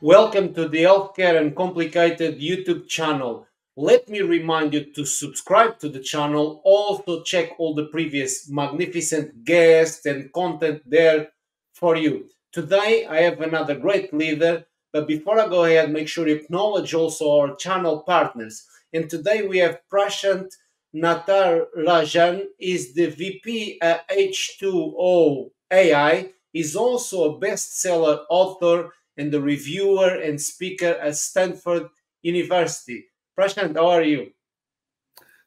Welcome to the Healthcare Uncomplicated YouTube channel. Let me remind you to subscribe to the channel. Also check all the previous magnificent guests and content there for you. Today I have another great leader, but before I go ahead, make sure you acknowledge also our channel partners. And today we have Prashant Natarajan, is the VP at H2O.ai, is also a bestseller author and the reviewer and speaker at Stanford University. Prashant, how are you?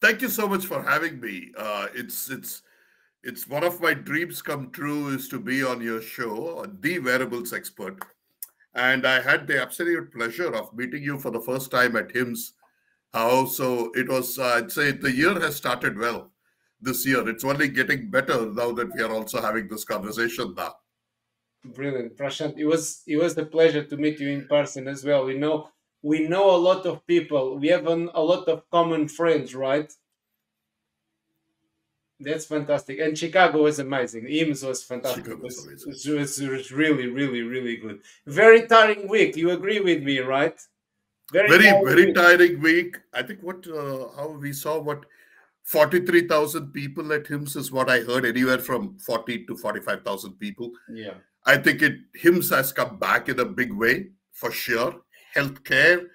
Thank you so much for having me. It's one of my dreams come true is to be on your show, the wearables expert. And I had the absolute pleasure of meeting you for the first time at HIMSS. So it was, I'd say the year has started well this year. It's only getting better now that we are also having this conversation now. Brilliant, Prashant. It was a pleasure to meet you in person as well. We know a lot of people. We have a lot of common friends, right? That's fantastic. And Chicago was amazing. HIMSS was fantastic. It was really, really, really good. Very tiring week. You agree with me, right? Very, very tiring week. I think what how we saw what 43,000 people at HIMSS is what I heard, anywhere from 40 to 45,000 people. Yeah. I think HIMSS has come back in a big way, for sure. Healthcare,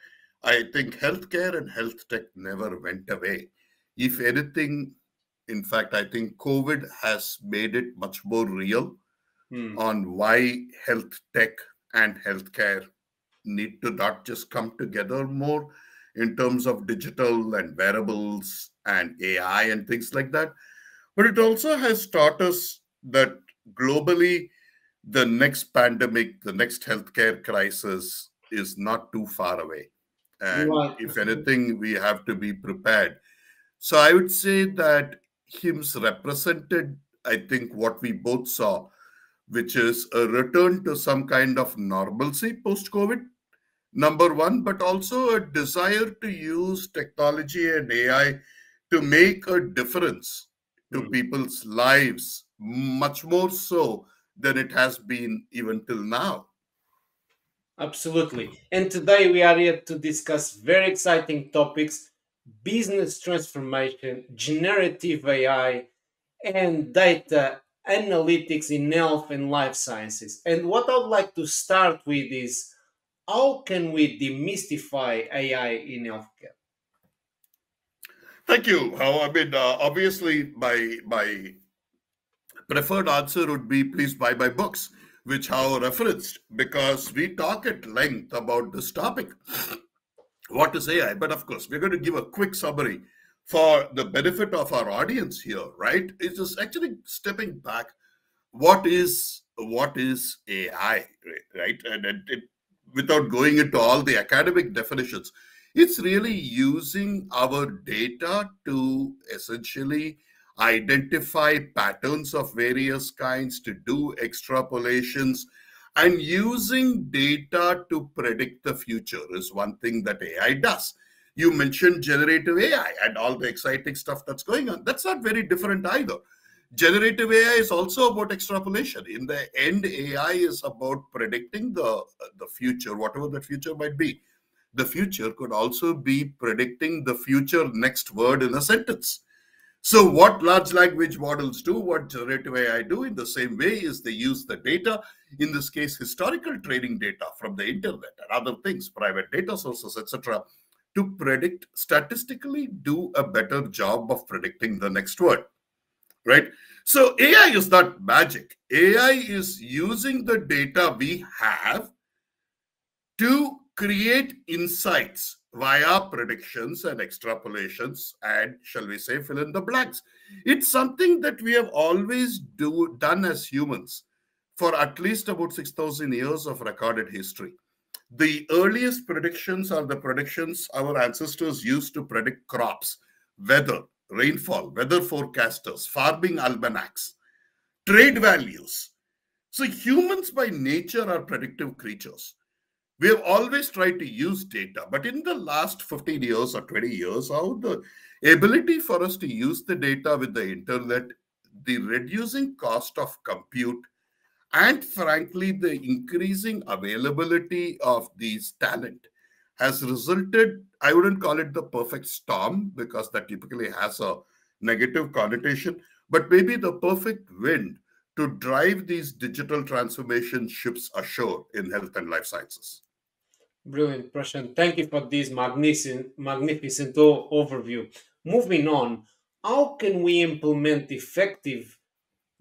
I think healthcare and health tech never went away. If anything, in fact, I think COVID has made it much more real on why health tech and healthcare need to not just come together more in terms of digital and wearables and AI and things like that. But it also has taught us that globally, the next pandemic, the next healthcare crisis is not too far away. And if anything, we have to be prepared. So I would say that HIMSS represented, I think, what we both saw, which is a return to some kind of normalcy post-COVID, number one, but also a desire to use technology and AI to make a difference to people's lives, much more so than it has been even till now. Absolutely. And today we are here to discuss very exciting topics: business transformation, generative AI, and data analytics in health and life sciences. And what I'd like to start with is, how can we demystify AI in healthcare? Thank you. I mean, obviously, my preferred answer would be, please buy my books, which I referenced, because we talk at length about this topic, what is AI. But of course, we're going to give a quick summary for the benefit of our audience here, right? It's just actually stepping back. What is AI, right? And without going into all the academic definitions, it's really using our data to essentially identify patterns of various kinds, to do extrapolations, and using data to predict the future is one thing that AI does. You mentioned generative AI and all the exciting stuff that's going on. That's not very different either. Generative AI is also about extrapolation. In the end, AI is about predicting the future, whatever that future might be. The future could also be predicting the future next word in a sentence. So what large language models do, what generative AI do in the same way is they use the data, in this case, historical training data from the internet and other things, private data sources, etc., to predict, statistically do a better job of predicting the next word, right? So AI is not magic. AI is using the data we have to create insights via predictions and extrapolations and, shall we say, fill in the blanks. It's something that we have always done as humans for at least about 6,000 years of recorded history. The earliest predictions are the predictions our ancestors used to predict crops, weather, rainfall, weather forecasters, farming almanacs, trade values. So humans by nature are predictive creatures. We have always tried to use data, but in the last 15 years or 20 years, how the ability for us to use the data with the internet, the reducing cost of compute, and frankly, the increasing availability of these talent has resulted, I wouldn't call it the perfect storm because that typically has a negative connotation, but maybe the perfect wind to drive these digital transformation ships ashore in health and life sciences. Brilliant, Prashant. Thank you for this magnificent overview. Moving on, how can we implement effective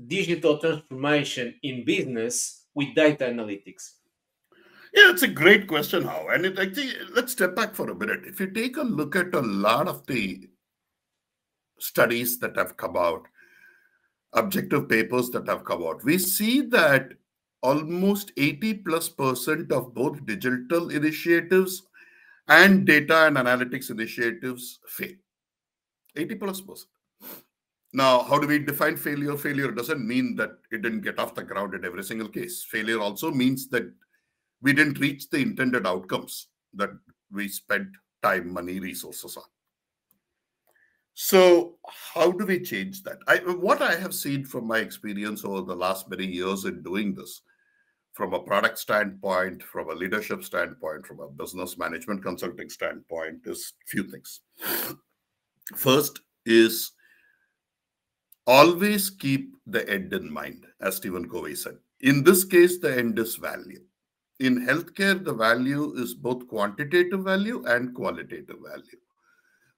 digital transformation in business with data analytics? Yeah, it's a great question, How. And I think let's step back for a minute. If you take a look at a lot of the studies that have come out, objective papers that have come out, we see that almost 80+% of both digital initiatives and data and analytics initiatives fail. 80+%. Now, how do we define failure? Failure doesn't mean that it didn't get off the ground in every single case. Failure also means that we didn't reach the intended outcomes that we spent time, money, resources on. So how do we change that? What I have seen from my experience over the last many years in doing this, from a product standpoint, from a leadership standpoint, from a business management consulting standpoint, is a few things. First is always keep the end in mind, as Stephen Covey said. In this case, the end is value. In healthcare, the value is both quantitative value and qualitative value.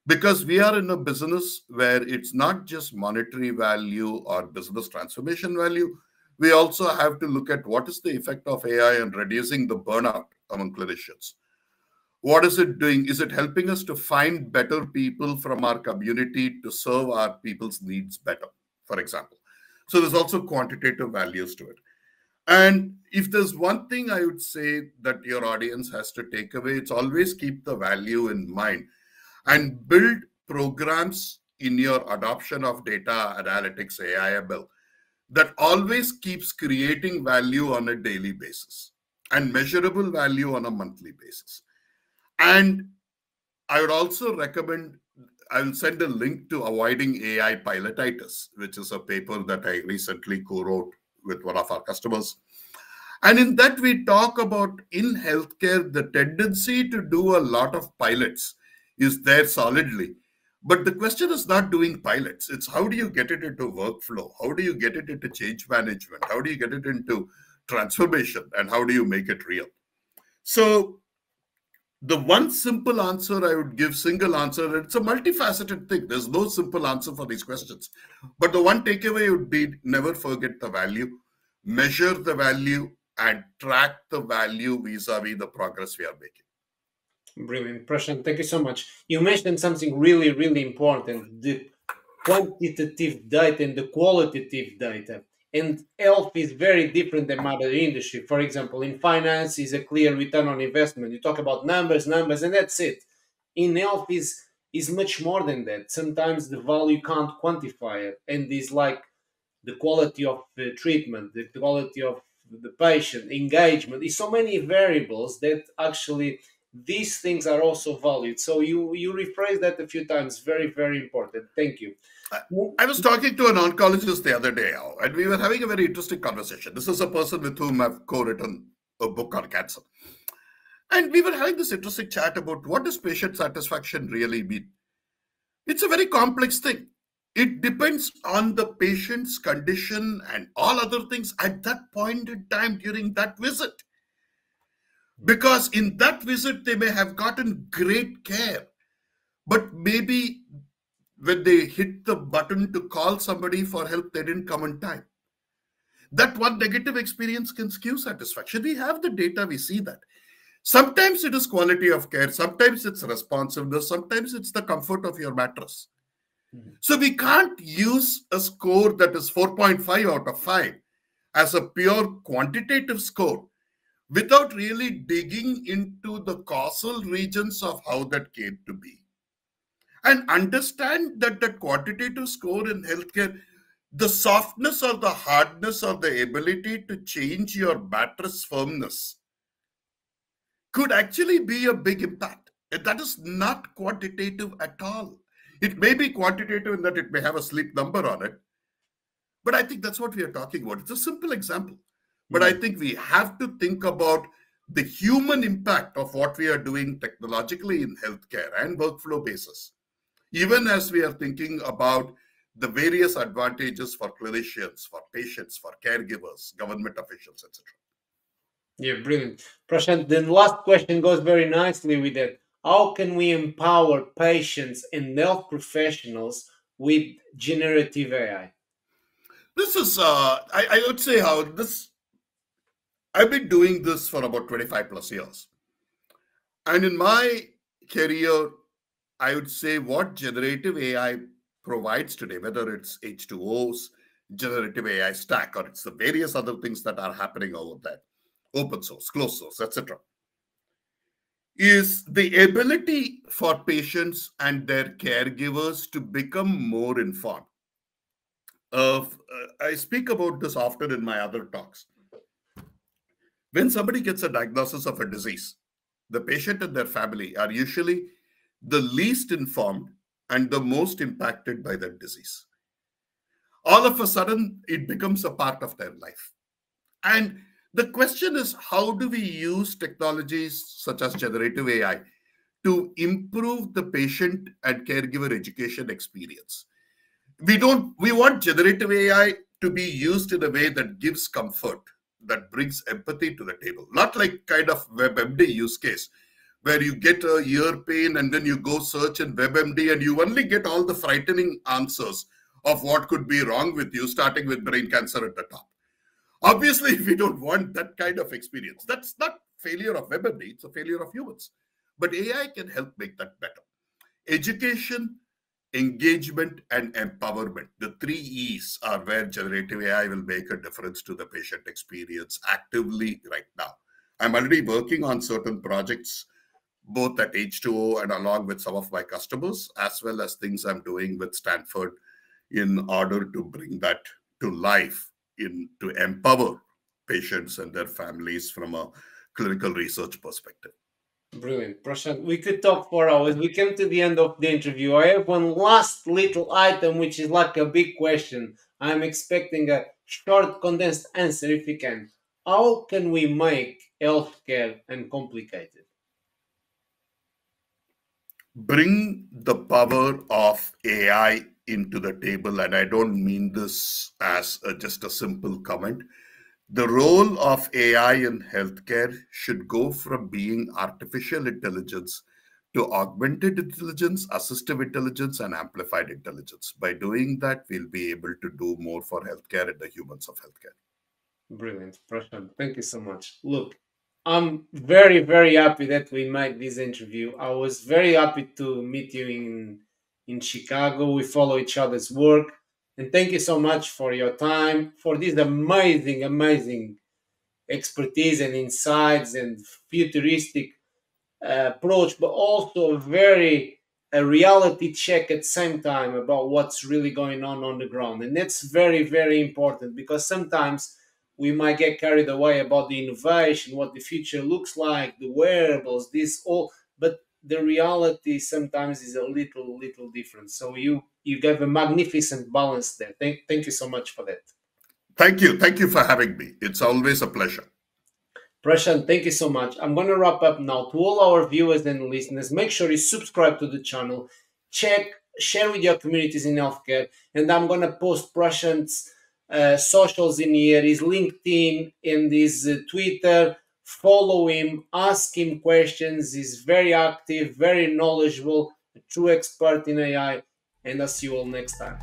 Because we are in a business where it's not just monetary value or business transformation value. We also have to look at what is the effect of AI on reducing the burnout among clinicians. What is it doing? Is it helping us to find better people from our community to serve our people's needs better, for example? So there's also quantitative values to it. And if there's one thing I would say that your audience has to take away, it's always keep the value in mind. And build programs in your adoption of data, analytics, AI, ML that always keeps creating value on a daily basis and measurable value on a monthly basis. And I would also recommend, I will send a link to Avoiding AI Pilotitis, which is a paper that I recently co-wrote with one of our customers. And in that, we talk about in healthcare, the tendency to do a lot of pilots is there solidly. But the question is not doing pilots. It's how do you get it into workflow? How do you get it into change management? How do you get it into transformation? And how do you make it real? So the one simple answer I would give, single answer, it's a multifaceted thing. There's no simple answer for these questions. But the one takeaway would be never forget the value, measure the value, and track the value vis-a-vis the progress we are making. Brilliant, Prashant. Thank you so much. You mentioned something really, really important, the quantitative data and the qualitative data. And health is very different than other industry. For example, in finance is a clear return on investment. You talk about numbers, numbers, and that's it. In health is much more than that. Sometimes the value can't quantify it. And it's like the quality of the treatment, the quality of the patient, engagement. It's so many variables that actually these things are also valued. So you rephrase that a few times. Very, very important. Thank you. I was talking to an oncologist the other day, and we were having a very interesting conversation. This is a person with whom I've co-written a book on cancer. And we were having this interesting chat about what does patient satisfaction really mean? It's a very complex thing. It depends on the patient's condition and all other things at that point in time during that visit. Because in that visit, they may have gotten great care, but maybe when they hit the button to call somebody for help, they didn't come on time. That one negative experience can skew satisfaction. We have the data, we see that. Sometimes it is quality of care, sometimes it's responsiveness, sometimes it's the comfort of your mattress. Mm-hmm. So we can't use a score that is 4.5 out of 5 as a pure quantitative score without really digging into the causal regions of how that came to be. And understand that the quantitative score in healthcare, the softness or the hardness or the ability to change your mattress firmness could actually be a big impact. That is not quantitative at all. It may be quantitative in that it may have a sleep number on it, but I think that's what we are talking about. It's a simple example, but I think we have to think about the human impact of what we are doing technologically in healthcare and workflow basis, even as we are thinking about the various advantages for clinicians, for patients, for caregivers, government officials, etc. Yeah, brilliant. Prashant, the last question goes very nicely with that. How can we empower patients and health professionals with generative AI? This is, I would say how this, I've been doing this for about 25 plus years. And in my career, I would say what generative AI provides today, whether it's H2O's generative AI stack, or it's the various other things that are happening over there, open source, closed source, etc., is the ability for patients and their caregivers to become more informed. I speak about this often in my other talks. When somebody gets a diagnosis of a disease, the patient and their family are usually the least informed and the most impacted by that disease. All of a sudden, it becomes a part of their life. And the question is, how do we use technologies such as generative AI to improve the patient and caregiver education experience? We want generative AI to be used in a way that gives comfort, that brings empathy to the table. Not like kind of WebMD use case, where you get a ear pain and then you go search in WebMD and you only get all the frightening answers of what could be wrong with you, starting with brain cancer at the top. Obviously, we don't want that kind of experience. That's not failure of WebMD, it's a failure of humans. But AI can help make that better. Education, engagement, and empowerment. The 3 E's are where generative AI will make a difference to the patient experience actively right now. I'm already working on certain projects, both at H2O and along with some of my customers, as well as things I'm doing with Stanford in order to bring that to life, to empower patients and their families from a clinical research perspective. Brilliant. Prashant, we could talk for hours. We came to the end of the interview. I have one last little item, which is like a big question. I'm expecting a short, condensed answer if you can. How can we make healthcare uncomplicated? Bring the power of AI into the table, and I don't mean this as just a simple comment. The role of AI in healthcare should go from being artificial intelligence to augmented intelligence, assistive intelligence, and amplified intelligence. By doing that, we'll be able to do more for healthcare and the humans of healthcare. Brilliant, Prashant. Thank you so much. Look, I'm very, very happy that we made this interview. I was very happy to meet you in Chicago. We follow each other's work. And thank you so much for your time, for this amazing, amazing expertise and insights and futuristic approach, but also a reality check at the same time about what's really going on the ground. And that's very, very important, because sometimes we might get carried away about the innovation, what the future looks like, the wearables, this all, but the reality sometimes is a little different. So you gave a magnificent balance there. Thank you so much for that. Thank you. Thank you for having me. It's always a pleasure. Prashant, thank you so much. I'm going to wrap up now. To all our viewers and listeners, make sure you subscribe to the channel, share with your communities in healthcare, and I'm going to post Prashant's socials in here, his LinkedIn, and his Twitter. Follow him, ask him questions. He's very active, very knowledgeable, a true expert in AI. And I'll see you all next time.